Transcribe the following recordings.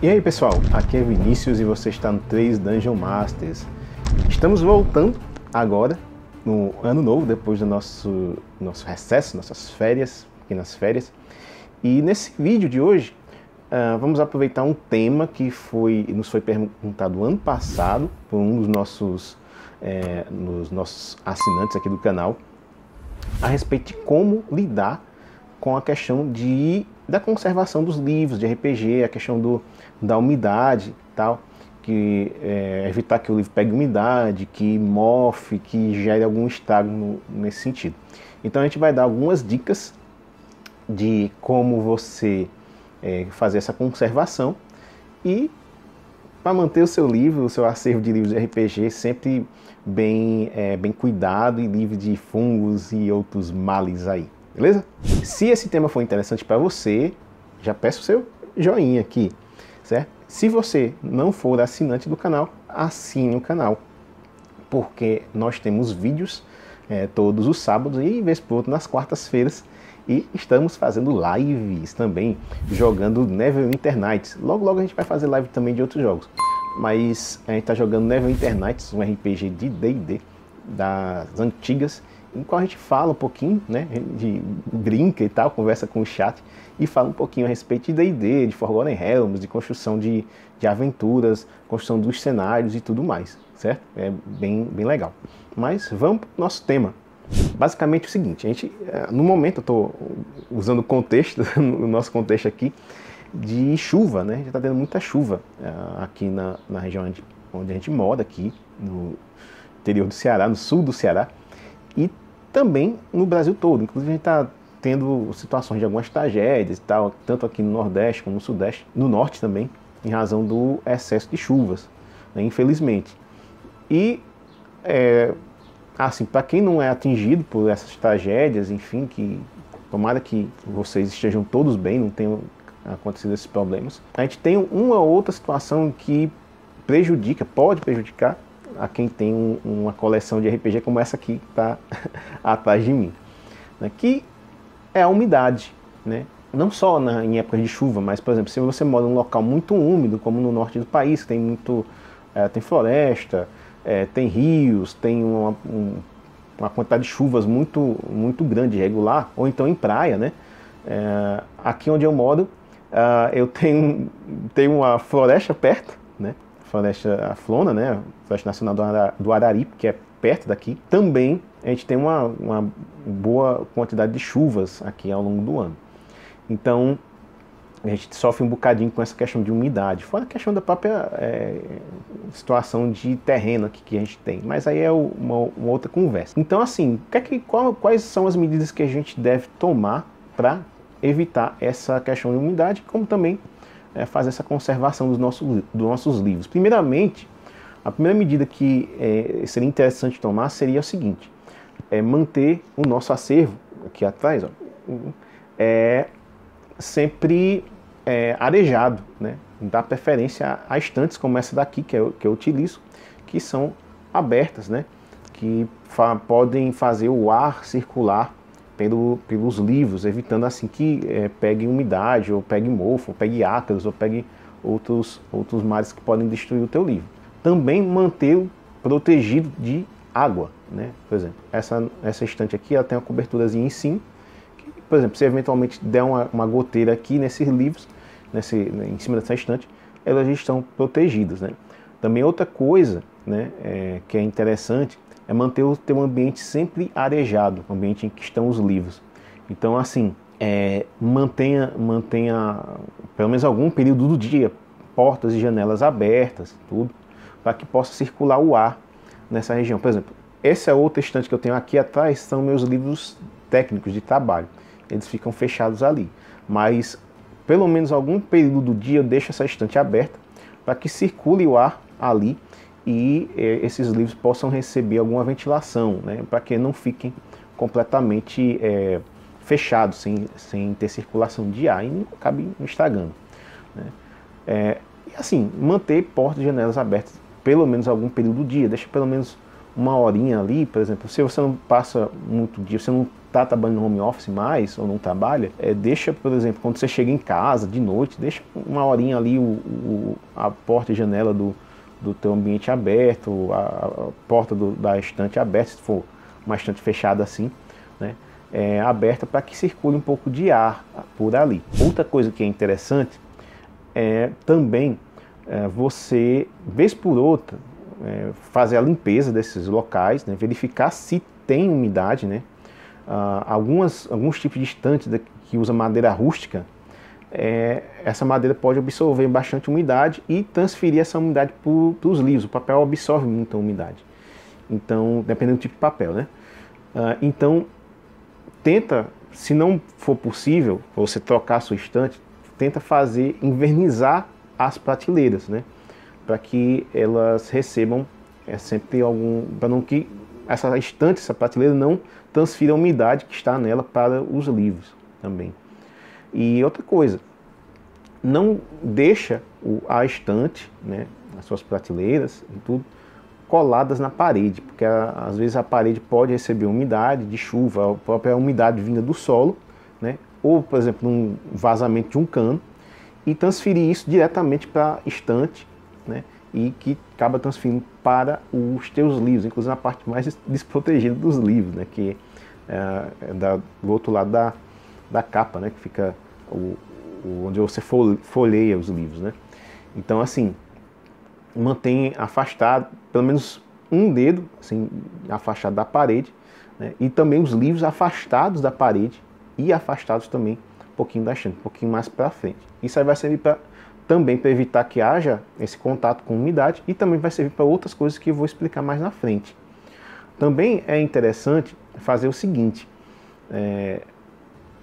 E aí pessoal, aqui é Vinícius e você está no 3 Dungeon Masters. Estamos voltando agora no ano novo, depois do nosso recesso, nossas férias, pequenas férias. E nesse vídeo de hoje, vamos aproveitar um tema que nos foi perguntado ano passado por um dos nossos assinantes aqui do canal, a respeito de como lidar com a questão da conservação dos livros de RPG, a questão da umidade e tal, que evitar que o livro pegue umidade, que morfe, que gere algum estrago nesse sentido. Então a gente vai dar algumas dicas de como você fazer essa conservação e para manter o seu livro, o seu acervo de livros de RPG sempre bem cuidado e livre de fungos e outros males aí. Beleza? Se esse tema for interessante para você, já peço o seu joinha aqui, certo? Se você não for assinante do canal, assine o canal, porque nós temos vídeos todos os sábados e vez por outra nas quartas-feiras, e estamos fazendo lives também, jogando Neverwinter Nights. Logo, logo a gente vai fazer live também de outros jogos, mas a gente está jogando Neverwinter Nights, um RPG de D&D das antigas, em qual a gente fala um pouquinho, né, a gente brinca e tal, conversa com o chat e fala um pouquinho a respeito de D&D, de Forgotten Realms, de construção de aventuras, construção dos cenários e tudo mais, certo? É bem legal. Mas vamos para o nosso tema. Basicamente é o seguinte, a gente, no momento eu estou usando o contexto, o nosso contexto aqui, de chuva, né? Já está tendo muita chuva aqui na região onde a gente mora, aqui no interior do Ceará, no sul do Ceará, e também no Brasil todo. Inclusive a gente está tendo situações de algumas tragédias e tal, tanto aqui no Nordeste como no Sudeste, no Norte também, em razão do excesso de chuvas, né? Infelizmente. E, assim, para quem não é atingido por essas tragédias, enfim, que tomara que vocês estejam todos bem, não tenham acontecido esses problemas, a gente tem uma ou outra situação que prejudica, pode prejudicar, a quem tem uma coleção de RPG como essa aqui que está atrás de mim, né? Que é a umidade, né? Não só em épocas de chuva, mas, por exemplo, se você mora em um local muito úmido, como no norte do país, que tem tem floresta, tem rios, tem uma quantidade de chuvas muito, muito grande, regular, ou então em praia, né? Aqui onde eu moro, eu tenho uma floresta perto, né? Floresta Aflona, né? Floresta Nacional do Araripe, que é perto daqui. Também a gente tem uma boa quantidade de chuvas aqui ao longo do ano. Então, a gente sofre um bocadinho com essa questão de umidade. Fora a questão da própria situação de terreno aqui que a gente tem. Mas aí é uma outra conversa. Então, assim, quais são as medidas que a gente deve tomar para evitar essa questão de umidade, como também fazer essa conservação dos nossos livros? Primeiramente, a primeira medida que seria interessante tomar seria o seguinte: manter o nosso acervo aqui atrás, ó, sempre arejado, né? Dá preferência a estantes como essa daqui que eu utilizo, que são abertas, né? Que podem fazer o ar circular pelos livros, evitando assim que pegue umidade, ou pegue mofo, ou pegue ácaros, ou pegue outros males que podem destruir o teu livro. Também mantê-lo protegido de água, né? Por exemplo, essa estante aqui, ela tem uma coberturazinha em cima, que, por exemplo, se eventualmente der uma goteira aqui nesses livros, em cima dessa estante, elas já estão protegidas, né? Também outra coisa, né, que é interessante, é manter o teu ambiente sempre arejado, o ambiente em que estão os livros. Então, assim, mantenha pelo menos algum período do dia portas e janelas abertas, tudo, para que possa circular o ar nessa região. Por exemplo, essa é outra estante que eu tenho aqui atrás, são meus livros técnicos de trabalho. Eles ficam fechados ali, mas pelo menos algum período do dia eu deixo essa estante aberta para que circule o ar ali e esses livros possam receber alguma ventilação, né, para que não fiquem completamente fechados, sem ter circulação de ar e não acabe estragando, né? E assim, manter portas e janelas abertas pelo menos algum período do dia, deixa pelo menos uma horinha ali, por exemplo, se você não passa muito dia, você não está trabalhando no home office mais, ou não trabalha, deixa, por exemplo, quando você chega em casa de noite, deixa uma horinha ali a porta e janela do teu ambiente aberto, a porta da estante aberta, se for uma estante fechada assim, né, aberta para que circule um pouco de ar por ali. Outra coisa que é interessante é também você, vez por outra, fazer a limpeza desses locais, né, verificar se tem umidade, né. Alguns tipos de estante que usa madeira rústica, essa madeira pode absorver bastante umidade e transferir essa umidade para os livros. O papel absorve muita umidade, então, dependendo do tipo de papel, né? Então, tenta, se não for possível você trocar a sua estante, tenta fazer, invernizar as prateleiras, né? Para que elas recebam sempre algum, para não que essa estante, essa prateleira não transfira a umidade que está nela para os livros também. E outra coisa, não deixa a estante, né, as suas prateleiras e tudo, coladas na parede, porque às vezes a parede pode receber umidade de chuva, a própria umidade vinda do solo, né, ou, por exemplo, um vazamento de um cano, e transferir isso diretamente para a estante, né, e que acaba transferindo para os teus livros, inclusive na parte mais desprotegida dos livros, né, que é do outro lado da capa, né, que fica onde você folheia os livros, né. Então, assim, mantém afastado pelo menos um dedo, assim, afastado da parede, né, e também os livros afastados da parede e afastados também um pouquinho da estante, um pouquinho mais para frente. Isso aí vai servir também para evitar que haja esse contato com umidade, e também vai servir para outras coisas que eu vou explicar mais na frente. Também é interessante fazer o seguinte,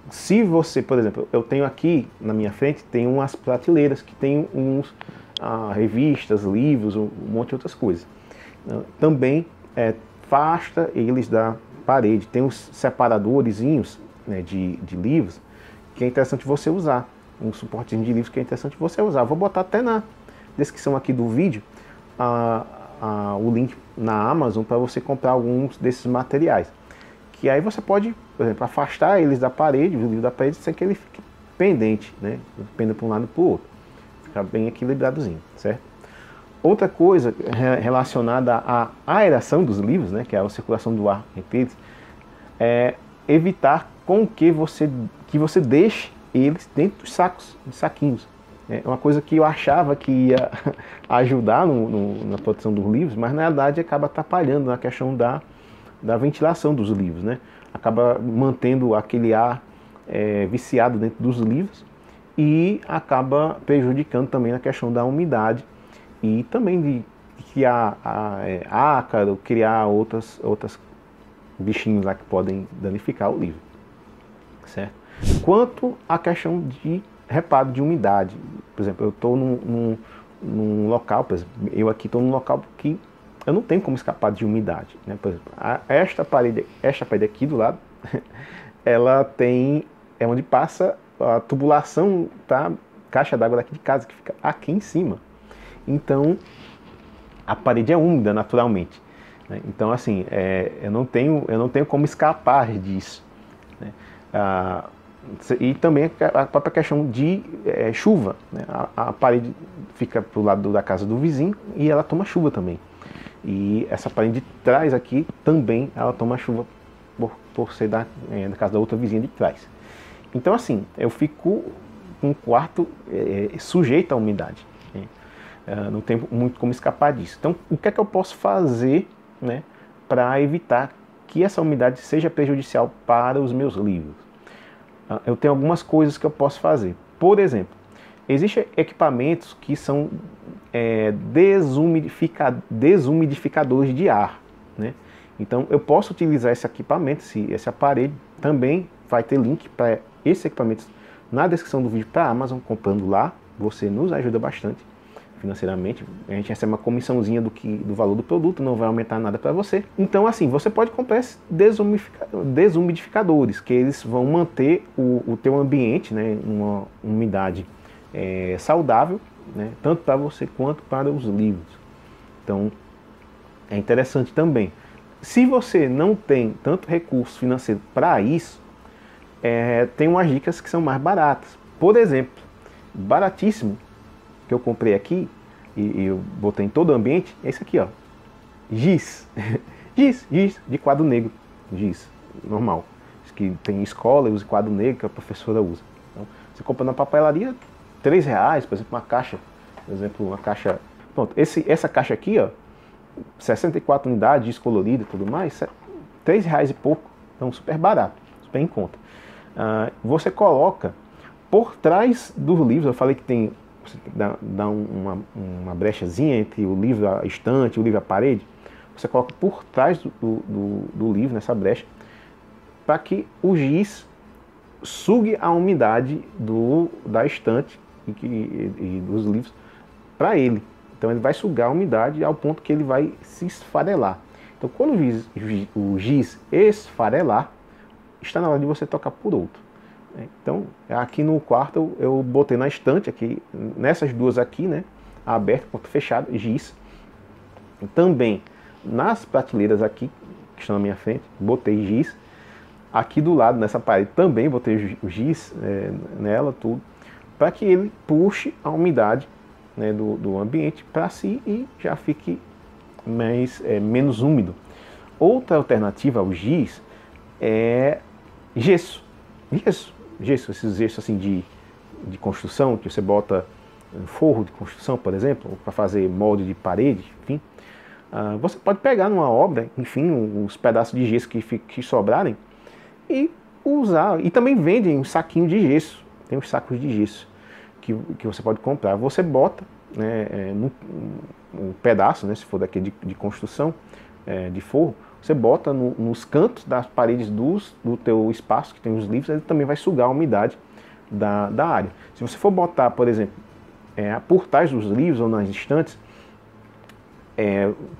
se você, por exemplo, eu tenho aqui na minha frente, tem umas prateleiras que tem uns revistas, livros, um monte de outras coisas. Também afasta eles da parede, tem uns separadorzinhos, né, de livros, que é interessante você usar. Um suportezinho de livros que é interessante você usar. Vou botar até na descrição aqui do vídeo o link na Amazon para você comprar alguns desses materiais. Que aí você pode, por exemplo, afastar eles da parede, o livro da parede, sem que ele fique pendente, né? Penda para um lado e para o outro. Fica bem equilibradozinho, certo? Outra coisa relacionada à aeração dos livros, né? Que é a circulação do ar entre eles, é evitar com que você deixe eles dentro dos sacos, de saquinhos. É uma coisa que eu achava que ia ajudar na proteção dos livros, mas na verdade acaba atrapalhando na questão da ventilação dos livros, né? Acaba mantendo aquele ar viciado dentro dos livros e acaba prejudicando também na questão da umidade e também de criar ácaro, criar outras bichinhos lá que podem danificar o livro, certo? Quanto à questão de reparo de umidade, por exemplo, eu estou num local, por exemplo, eu aqui estou num local que eu não tenho como escapar de umidade, né? Por exemplo, esta parede aqui do lado, ela tem, é onde passa a tubulação da caixa d'água daqui de casa, que fica aqui em cima. Então, a parede é úmida naturalmente, né? Então, assim, eu não tenho como escapar disso, né? E também a própria questão de chuva, né? A parede fica para o lado da casa do vizinho e ela toma chuva também. E essa parede de trás aqui também ela toma chuva por ser da casa da outra vizinha de trás. Então, assim, eu fico com o quarto sujeito à umidade, né? Não tem muito como escapar disso. Então, o que é que eu posso fazer, né, para evitar que essa umidade seja prejudicial para os meus livros? Eu tenho algumas coisas que eu posso fazer. Por exemplo, existem equipamentos que são desumidificadores de ar, né? Então, eu posso utilizar esse equipamento, esse aparelho. Também vai ter link para esse equipamento na descrição do vídeo para a Amazon. Comprando lá, você nos ajuda bastante financeiramente, a gente recebe uma comissãozinha do valor do produto, não vai aumentar nada para você. Então, assim, você pode comprar esses desumidificadores, que eles vão manter o teu ambiente, né, uma umidade saudável, né, tanto para você quanto para os livros. Então, é interessante também. Se você não tem tanto recurso financeiro para isso, tem umas dicas que são mais baratas. Por exemplo, baratíssimo, que eu comprei aqui, e eu botei em todo o ambiente, é esse aqui, ó. Giz. giz de quadro negro. Giz, normal. Que tem escola e usa quadro negro, que a professora usa. Então, você compra na papelaria, R$3, por exemplo, uma caixa. Por exemplo, uma caixa... Pronto, essa caixa aqui, ó, 64 unidades, descolorida e tudo mais, R$3 e pouco. Então, super barato, super em conta. Você coloca por trás dos livros, eu falei que tem... Você dá uma brechazinha entre o livro, a estante, o livro, a parede. Você coloca por trás do livro, nessa brecha, para que o giz sugue a umidade da estante e dos livros para ele. Então ele vai sugar a umidade ao ponto que ele vai se esfarelar. Então quando o giz esfarelar, está na hora de você tocar por outro. Então aqui no quarto eu botei na estante, aqui, nessas duas aqui, né, aberto, ponto fechado, giz. Também nas prateleiras aqui, que estão na minha frente, botei giz. Aqui do lado, nessa parede, também botei o giz nela, tudo, para que ele puxe a umidade, né, do ambiente para si e já fique menos úmido. Outra alternativa ao giz é gesso. Gesso, esses gessos assim de construção, que você bota um forro de construção, por exemplo, para fazer molde de parede, enfim. Você pode pegar numa obra, enfim, uns pedaços de gesso que sobrarem, e usar. E também vendem um saquinho de gesso, tem uns sacos de gesso que você pode comprar. Você bota, né, um pedaço, né, se for daqui de construção, de forro, você bota nos cantos das paredes do teu espaço, que tem os livros, ele também vai sugar a umidade da área. Se você for botar, por exemplo, por trás dos livros ou nas estantes,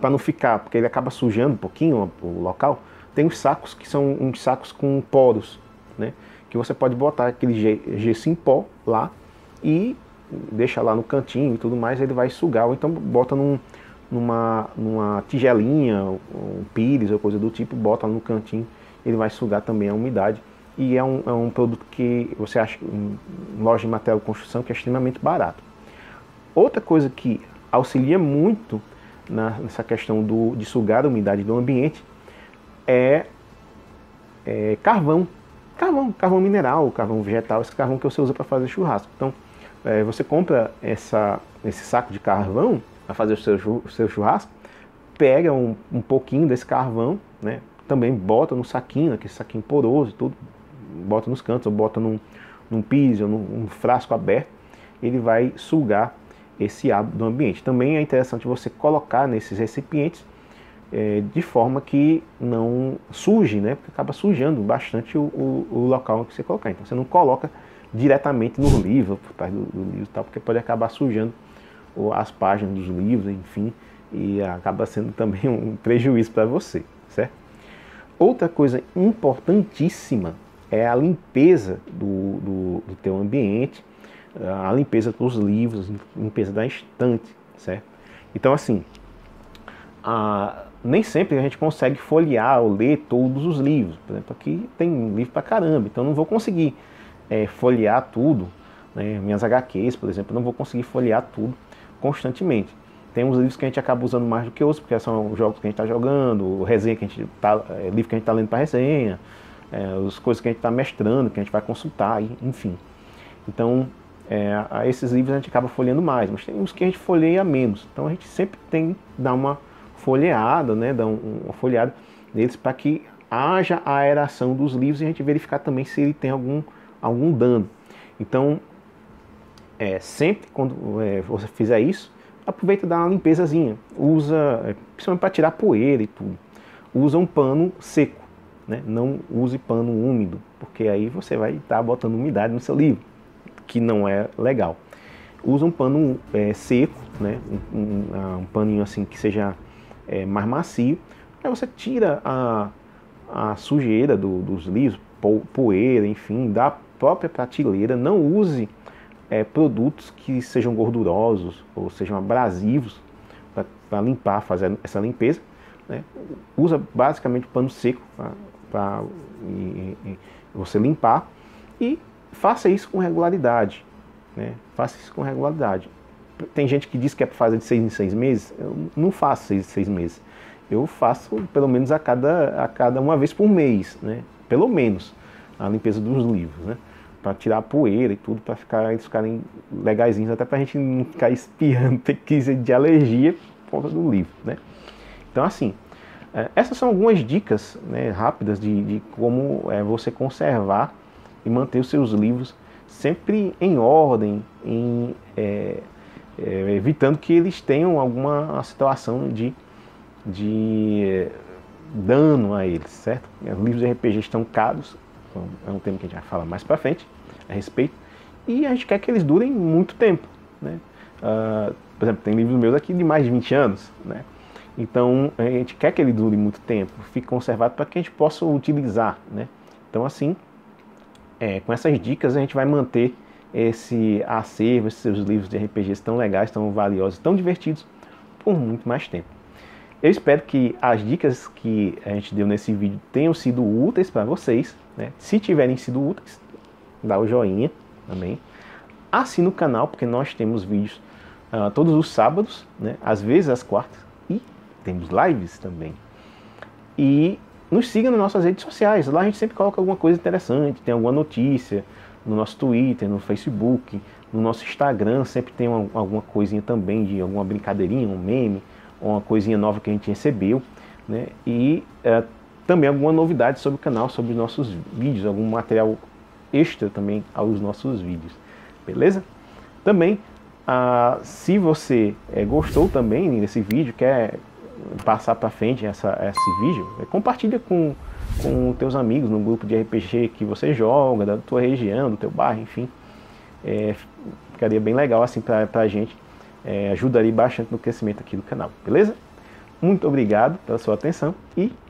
para não ficar, porque ele acaba sujando um pouquinho o local, tem os sacos que são uns sacos com poros, né? Que você pode botar aquele gesso em pó lá e deixa lá no cantinho e tudo mais, ele vai sugar. Ou então bota numa tigelinha, um pires ou coisa do tipo, bota lá no cantinho, ele vai sugar também a umidade. E é um produto que você acha em loja de material de construção, que é extremamente barato. Outra coisa que auxilia muito nessa questão de sugar a umidade do ambiente é carvão mineral, carvão vegetal, esse carvão que você usa para fazer churrasco. Então, você compra esse saco de carvão para fazer o seu churrasco, pega um pouquinho desse carvão, né, também bota no saquinho, aquele saquinho poroso, tudo, bota nos cantos, ou bota num piso, ou num frasco aberto, ele vai sugar esse ar do ambiente. Também é interessante você colocar nesses recipientes, de forma que não suje, né? Porque acaba sujando bastante o local que você colocar. Então você não coloca diretamente no livro, por trás do livro e tal, porque pode acabar sujando as páginas dos livros, enfim, e acaba sendo também um prejuízo para você, certo? Outra coisa importantíssima é a limpeza do teu ambiente, a limpeza dos livros, a limpeza da estante, certo? Então assim, nem sempre a gente consegue folhear ou ler todos os livros. Por exemplo, aqui tem livro pra caramba, então não vou conseguir folhear tudo, né? Minhas HQs, por exemplo, não vou conseguir folhear tudo constantemente. Tem uns livros que a gente acaba usando mais do que outros, porque são jogos que a gente tá jogando, resenha que a gente tá, livro que a gente tá lendo para resenha, as coisas que a gente tá mestrando, que a gente vai consultar, enfim. Então, esses livros a gente acaba folheando mais, mas tem uns que a gente folheia menos. Então a gente sempre tem que dar uma folheada, né, dá uma folheada neles para que haja a aeração dos livros e a gente verificar também se ele tem algum dano. Então, sempre quando você fizer isso, aproveita e dá uma limpezazinha. Usa, principalmente para tirar poeira e tudo, usa um pano seco, né? Não use pano úmido, porque aí você vai estar botando umidade no seu livro, que não é legal. Usa um pano seco, né? um paninho assim que seja mais macio, aí você tira a sujeira dos livros, poeira, enfim, da própria prateleira. Não use produtos que sejam gordurosos ou sejam abrasivos para limpar, fazer essa limpeza. né? Usa basicamente pano seco para você limpar e faça isso com regularidade, né? Faça isso com regularidade. Tem gente que diz que é para fazer de 6 em 6 meses. Eu não faço 6 em 6 meses. Eu faço pelo menos a cada uma vez por mês, né? Pelo menos a limpeza dos livros, né? Para tirar a poeira e tudo, para eles ficarem legaisinhos, até para a gente não ficar espirrando, ter crise de alergia por conta do livro, né? Então, assim, essas são algumas dicas, né, rápidas de como você conservar e manter os seus livros sempre em ordem, evitando que eles tenham alguma situação de dano a eles, certo? Os livros de RPG estão caros, então é um tema que a gente vai falar mais para frente a respeito, e a gente quer que eles durem muito tempo, né? Por exemplo, tem livros meus aqui de mais de 20 anos, né? Então a gente quer que ele dure muito tempo, fique conservado para que a gente possa utilizar, né? Então, assim, com essas dicas a gente vai manter esse acervo, esses seus livros de RPGs tão legais, tão valiosos, tão divertidos por muito mais tempo. Eu espero que as dicas que a gente deu nesse vídeo tenham sido úteis para vocês, né? Se tiverem sido úteis, dá o joinha também. Assina o canal, porque nós temos vídeos todos os sábados, né? Às vezes às quartas, e temos lives também. E nos siga nas nossas redes sociais, lá a gente sempre coloca alguma coisa interessante, tem alguma notícia no nosso Twitter, no Facebook, no nosso Instagram, sempre tem alguma coisinha também, de alguma brincadeirinha, um meme, uma coisinha nova que a gente recebeu, né? E também alguma novidade sobre o canal, sobre os nossos vídeos, algum material extra também aos nossos vídeos, beleza? Também, se você gostou também desse vídeo, quer passar para frente esse vídeo, compartilha com teus amigos no grupo de RPG que você joga, da tua região, do teu bairro, enfim, ficaria bem legal assim para a gente. Ajudaria bastante no crescimento aqui do canal, beleza? Muito obrigado pela sua atenção e